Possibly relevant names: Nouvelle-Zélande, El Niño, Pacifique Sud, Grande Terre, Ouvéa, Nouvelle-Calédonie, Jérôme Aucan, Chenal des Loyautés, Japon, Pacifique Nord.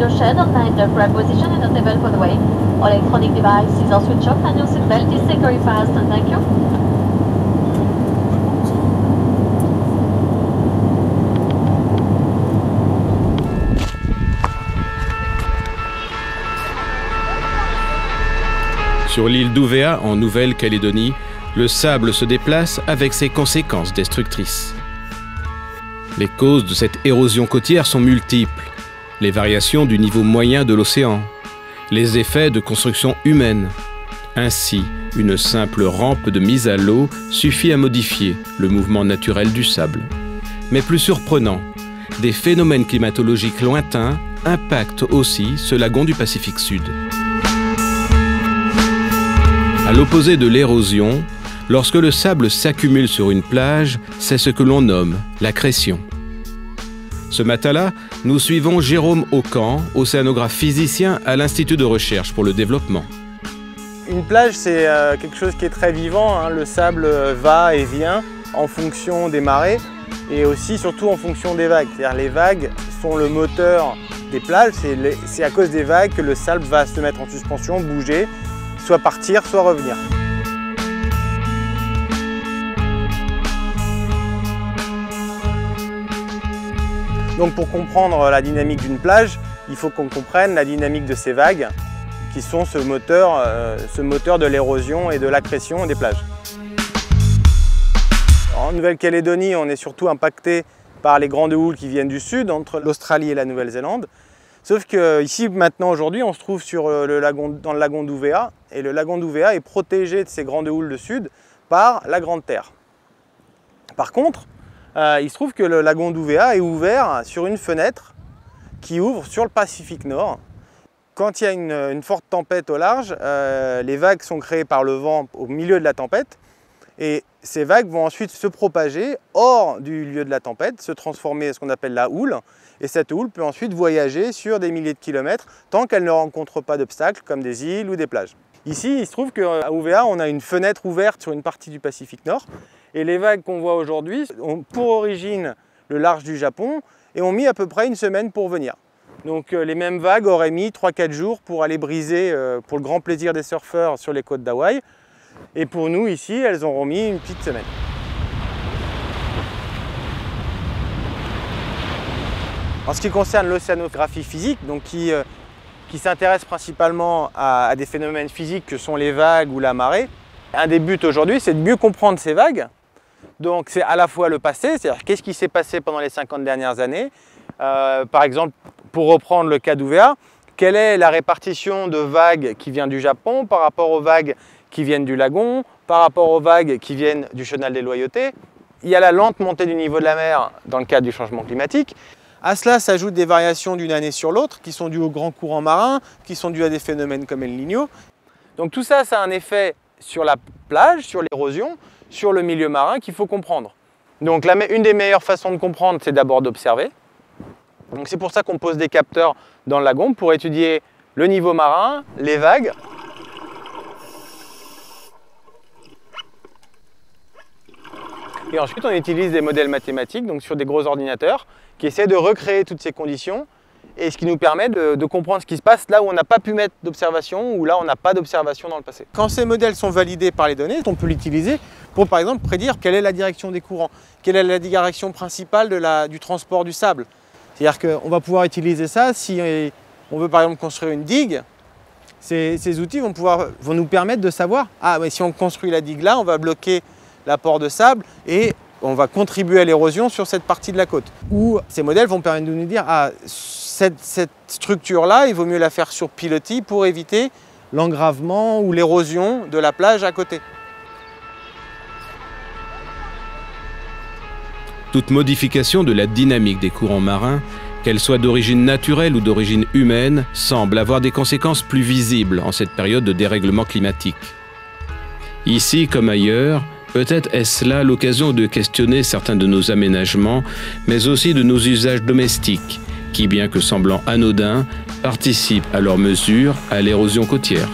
your shadow tighter, grab position and unravel for the way. All electronic devices are switched off and your seatbelt is securely fastened. Thank you. Sur l'île d'Ouvéa, en Nouvelle-Calédonie, le sable se déplace avec ses conséquences destructrices. Les causes de cette érosion côtière sont multiples. Les variations du niveau moyen de l'océan, les effets de construction humaine. Ainsi, une simple rampe de mise à l'eau suffit à modifier le mouvement naturel du sable. Mais plus surprenant, des phénomènes climatologiques lointains impactent aussi ce lagon du Pacifique Sud. À l'opposé de l'érosion, lorsque le sable s'accumule sur une plage, c'est ce que l'on nomme l'accrétion. Ce matin-là, nous suivons Jérôme Aucan, océanographe physicien à l'Institut de recherche pour le développement. Une plage, c'est quelque chose qui est très vivant, hein. Le sable va et vient en fonction des marées et aussi surtout en fonction des vagues. C'est-à-dire les vagues sont le moteur des plages, c'est à cause des vagues que le sable va se mettre en suspension, bouger, soit partir, soit revenir. Donc pour comprendre la dynamique d'une plage, il faut qu'on comprenne la dynamique de ces vagues qui sont ce moteur de l'érosion et de l'accrétion des plages. En Nouvelle-Calédonie, on est surtout impacté par les grandes houles qui viennent du sud, entre l'Australie et la Nouvelle-Zélande. Sauf qu'ici, maintenant, aujourd'hui, on se trouve dans le lagon d'Ouvéa, et le lagon d'Ouvéa est protégé de ces grandes houles de sud par la Grande Terre. Par contre, il se trouve que le lagon d'Ouvéa est ouvert sur une fenêtre qui ouvre sur le Pacifique Nord. Quand il y a une forte tempête au large, les vagues sont créées par le vent au milieu de la tempête, et ces vagues vont ensuite se propager hors du lieu de la tempête, se transformer en ce qu'on appelle la houle, et cette houle peut ensuite voyager sur des milliers de kilomètres tant qu'elle ne rencontre pas d'obstacles comme des îles ou des plages. Ici, il se trouve qu'à Ouvéa, on a une fenêtre ouverte sur une partie du Pacifique Nord, et les vagues qu'on voit aujourd'hui ont pour origine le large du Japon et ont mis à peu près une semaine pour venir. Donc les mêmes vagues auraient mis 3-4 jours pour aller briser, pour le grand plaisir des surfeurs, sur les côtes d'Hawaï. Et pour nous, ici, elles ont remis une petite semaine. En ce qui concerne l'océanographie physique, donc qui s'intéresse principalement à des phénomènes physiques que sont les vagues ou la marée, un des buts aujourd'hui, c'est de mieux comprendre ces vagues. Donc c'est à la fois le passé, c'est-à-dire qu'est-ce qui s'est passé pendant les 50 dernières années. Par exemple, pour reprendre le cas d'Ouvéa, quelle est la répartition de vagues qui vient du Japon par rapport aux vagues qui viennent du lagon, par rapport aux vagues qui viennent du Chenal des Loyautés. Il y a la lente montée du niveau de la mer dans le cadre du changement climatique. À cela s'ajoutent des variations d'une année sur l'autre qui sont dues aux grands courants marins, qui sont dues à des phénomènes comme El Niño. Donc tout ça, ça a un effet sur la plage, sur l'érosion, sur le milieu marin qu'il faut comprendre. Donc une des meilleures façons de comprendre, c'est d'abord d'observer. Donc c'est pour ça qu'on pose des capteurs dans le lagon pour étudier le niveau marin, les vagues. Et ensuite, on utilise des modèles mathématiques, donc sur des gros ordinateurs, qui essaient de recréer toutes ces conditions, et ce qui nous permet de comprendre ce qui se passe là où on n'a pas pu mettre d'observation, ou là on n'a pas d'observation dans le passé. Quand ces modèles sont validés par les données, on peut l'utiliser pour, par exemple, prédire quelle est la direction des courants, quelle est la direction principale du transport du sable. C'est-à-dire qu'on va pouvoir utiliser ça si on veut, par exemple, construire une digue. Ces outils vont nous permettre de savoir, ah, mais si on construit la digue là, on va bloquer l'apport de sable et on va contribuer à l'érosion sur cette partie de la côte. Où ces modèles vont permettre de nous dire, ah, cette structure-là, il vaut mieux la faire sur pilotis pour éviter l'engravement ou l'érosion de la plage à côté. Toute modification de la dynamique des courants marins, qu'elle soit d'origine naturelle ou d'origine humaine, semble avoir des conséquences plus visibles en cette période de dérèglement climatique. Ici comme ailleurs, peut-être est-ce là l'occasion de questionner certains de nos aménagements, mais aussi de nos usages domestiques, qui, bien que semblant anodins, participent à leur mesure à l'érosion côtière.